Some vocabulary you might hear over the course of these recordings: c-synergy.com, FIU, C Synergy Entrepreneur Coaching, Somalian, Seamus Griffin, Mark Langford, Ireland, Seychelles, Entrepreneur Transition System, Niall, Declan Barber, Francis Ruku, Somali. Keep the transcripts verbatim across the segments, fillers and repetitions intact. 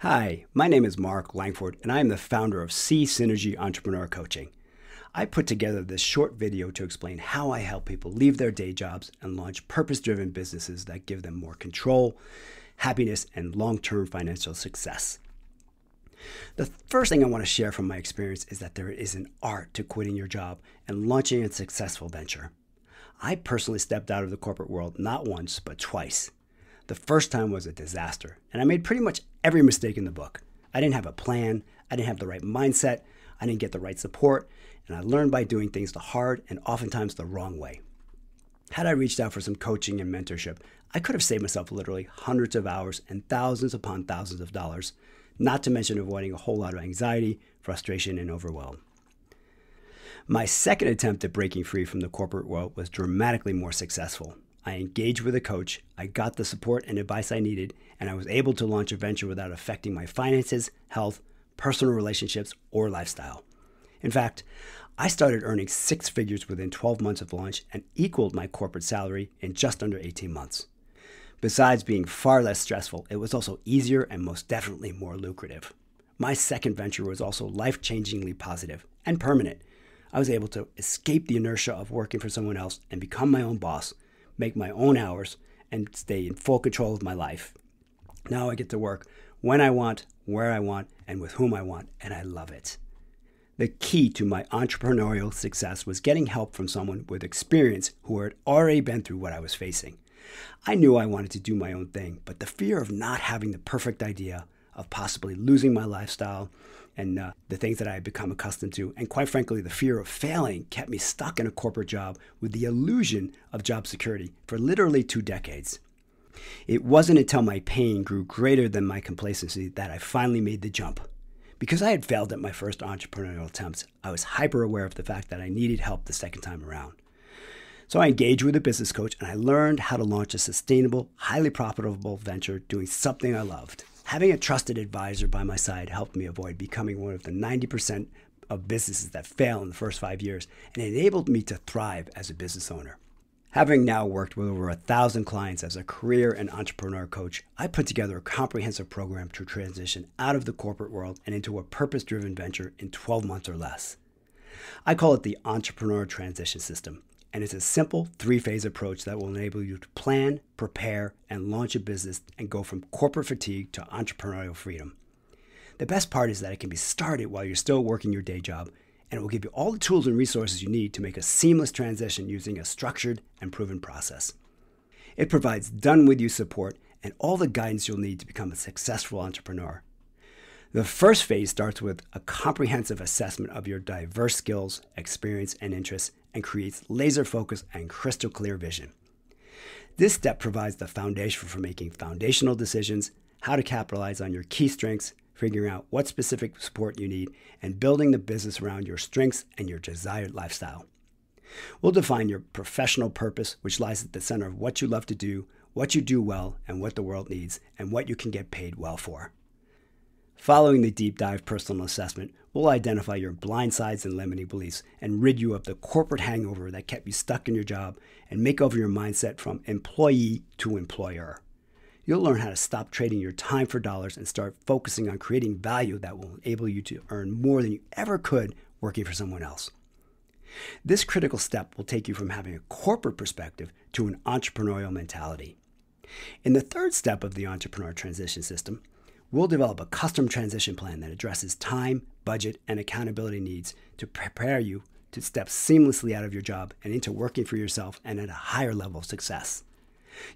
Hi, my name is Mark Langford, and I am the founder of C Synergy Entrepreneur Coaching. I put together this short video to explain how I help people leave their day jobs and launch purpose-driven businesses that give them more control, happiness, and long-term financial success. The first thing I want to share from my experience is that there is an art to quitting your job and launching a successful venture. I personally stepped out of the corporate world not once, but twice. The first time was a disaster, and I made pretty much every mistake in the book. I didn't have a plan, I didn't have the right mindset, I didn't get the right support, and I learned by doing things the hard and oftentimes the wrong way. Had I reached out for some coaching and mentorship, I could have saved myself literally hundreds of hours and thousands upon thousands of dollars, not to mention avoiding a whole lot of anxiety, frustration, and overwhelm. My second attempt at breaking free from the corporate world was dramatically more successful. I engaged with a coach, I got the support and advice I needed, and I was able to launch a venture without affecting my finances, health, personal relationships, or lifestyle. In fact, I started earning six figures within twelve months of launch and equaled my corporate salary in just under eighteen months. Besides being far less stressful, it was also easier and most definitely more lucrative. My second venture was also life-changingly positive and permanent. I was able to escape the inertia of working for someone else and become my own boss, make my own hours, and stay in full control of my life. Now I get to work when I want, where I want, and with whom I want, and I love it. The key to my entrepreneurial success was getting help from someone with experience who had already been through what I was facing. I knew I wanted to do my own thing, but the fear of not having the perfect idea, of possibly losing my lifestyle and uh, the things that I had become accustomed to, and quite frankly, the fear of failing kept me stuck in a corporate job with the illusion of job security for literally two decades. It wasn't until my pain grew greater than my complacency that I finally made the jump. Because I had failed at my first entrepreneurial attempts, I was hyper aware of the fact that I needed help the second time around. So I engaged with a business coach and I learned how to launch a sustainable, highly profitable venture doing something I loved. Having a trusted advisor by my side helped me avoid becoming one of the ninety percent of businesses that fail in the first five years and enabled me to thrive as a business owner. Having now worked with over a thousand clients as a career and entrepreneur coach, I put together a comprehensive program to transition out of the corporate world and into a purpose-driven venture in twelve months or less. I call it the Entrepreneur Transition System, and it's a simple three-phase approach that will enable you to plan, prepare, and launch a business and go from corporate fatigue to entrepreneurial freedom. The best part is that it can be started while you're still working your day job, and it will give you all the tools and resources you need to make a seamless transition using a structured and proven process. It provides done-with-you support and all the guidance you'll need to become a successful entrepreneur. The first phase starts with a comprehensive assessment of your diverse skills, experience, and interests, and creates laser focus and crystal clear vision. This step provides the foundation for making foundational decisions, how to capitalize on your key strengths, figuring out what specific support you need, and building the business around your strengths and your desired lifestyle. We'll define your professional purpose, which lies at the center of what you love to do, what you do well, and what the world needs, and what you can get paid well for. Following the deep dive personal assessment, we'll identify your blind sides and limiting beliefs and rid you of the corporate hangover that kept you stuck in your job and make over your mindset from employee to employer. You'll learn how to stop trading your time for dollars and start focusing on creating value that will enable you to earn more than you ever could working for someone else. This critical step will take you from having a corporate perspective to an entrepreneurial mentality. In the third step of the Entrepreneur Transition System, we'll develop a custom transition plan that addresses time, budget, and accountability needs to prepare you to step seamlessly out of your job and into working for yourself and at a higher level of success.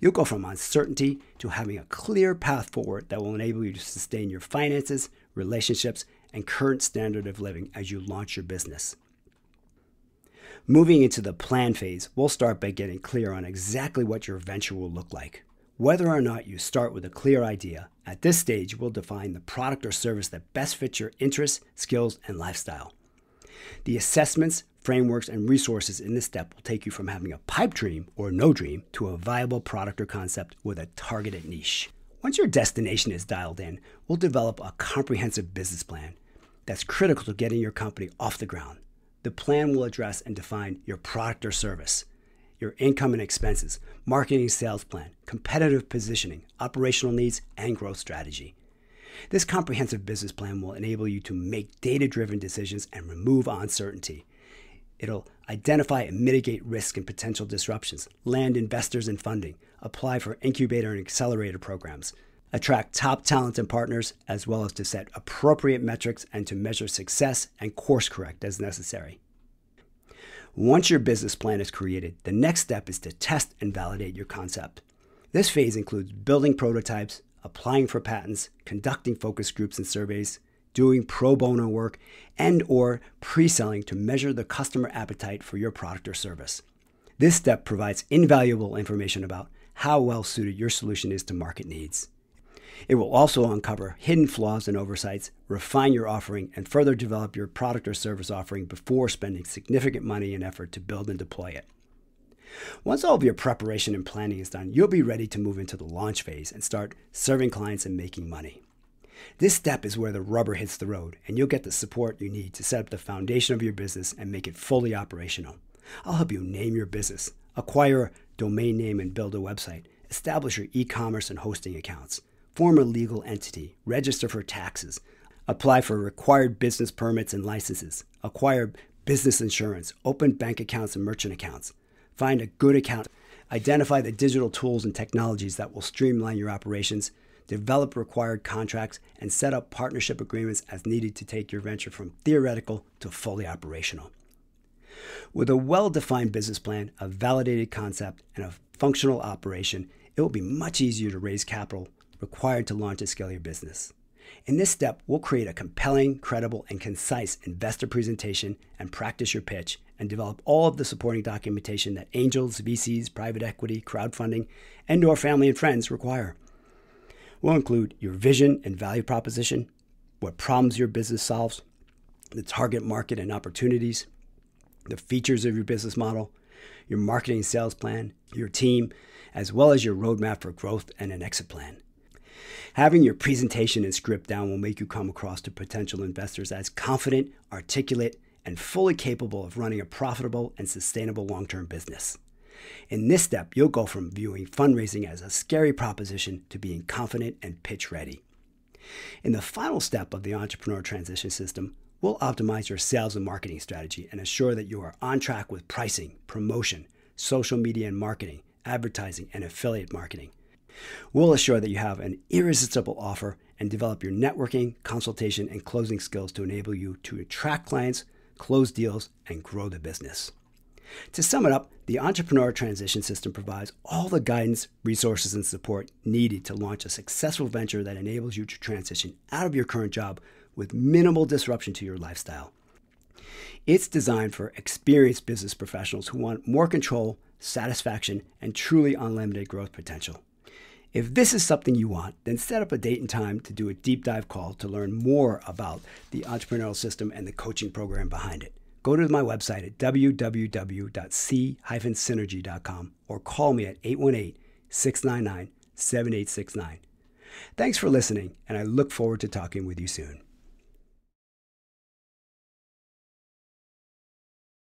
You'll go from uncertainty to having a clear path forward that will enable you to sustain your finances, relationships, and current standard of living as you launch your business. Moving into the plan phase, we'll start by getting clear on exactly what your venture will look like. Whether or not you start with a clear idea, at this stage, we'll define the product or service that best fits your interests, skills, and lifestyle. The assessments, frameworks, and resources in this step will take you from having a pipe dream or no dream to a viable product or concept with a targeted niche. Once your destination is dialed in, we'll develop a comprehensive business plan that's critical to getting your company off the ground. The plan will address and define your product or service, your income and expenses, marketing sales plan, competitive positioning, operational needs, and growth strategy. This comprehensive business plan will enable you to make data-driven decisions and remove uncertainty. It'll identify and mitigate risk and potential disruptions, land investors and funding, apply for incubator and accelerator programs, attract top talent and partners, as well as to set appropriate metrics and to measure success and course correct as necessary. Once your business plan is created, the next step is to test and validate your concept. This phase includes building prototypes, applying for patents, conducting focus groups and surveys, doing pro bono work, and or pre-selling to measure the customer appetite for your product or service. This step provides invaluable information about how well suited your solution is to market needs. It will also uncover hidden flaws and oversights, refine your offering, and further develop your product or service offering before spending significant money and effort to build and deploy it. Once all of your preparation and planning is done, you'll be ready to move into the launch phase and start serving clients and making money. This step is where the rubber hits the road, and you'll get the support you need to set up the foundation of your business and make it fully operational. I'll help you name your business, acquire a domain name and build a website, establish your e-commerce and hosting accounts, form a legal entity, register for taxes, apply for required business permits and licenses, acquire business insurance, open bank accounts and merchant accounts, find a good account, identify the digital tools and technologies that will streamline your operations, develop required contracts, and set up partnership agreements as needed to take your venture from theoretical to fully operational. With a well-defined business plan, a validated concept, and a functional operation, it will be much easier to raise capital required to launch and scale your business. In this step, we'll create a compelling, credible, and concise investor presentation and practice your pitch and develop all of the supporting documentation that angels, V Cs, private equity, crowdfunding, and or family and friends require. We'll include your vision and value proposition, what problems your business solves, the target market and opportunities, the features of your business model, your marketing and sales plan, your team, as well as your roadmap for growth and an exit plan. Having your presentation and script down will make you come across to potential investors as confident, articulate, and fully capable of running a profitable and sustainable long-term business. In this step, you'll go from viewing fundraising as a scary proposition to being confident and pitch ready. In the final step of the Entrepreneur Transition System, we'll optimize your sales and marketing strategy and assure that you are on track with pricing, promotion, social media and marketing, advertising, and affiliate marketing. We'll assure that you have an irresistible offer and develop your networking, consultation, and closing skills to enable you to attract clients, close deals, and grow the business. To sum it up, the Entrepreneur Transition System provides all the guidance, resources, and support needed to launch a successful venture that enables you to transition out of your current job with minimal disruption to your lifestyle. It's designed for experienced business professionals who want more control, satisfaction, and truly unlimited growth potential. If this is something you want, then set up a date and time to do a deep dive call to learn more about the entrepreneurial system and the coaching program behind it. Go to my website at w w w dot c synergy dot com or call me at eight one eight, six nine nine, seven eight six nine. Thanks for listening, and I look forward to talking with you soon.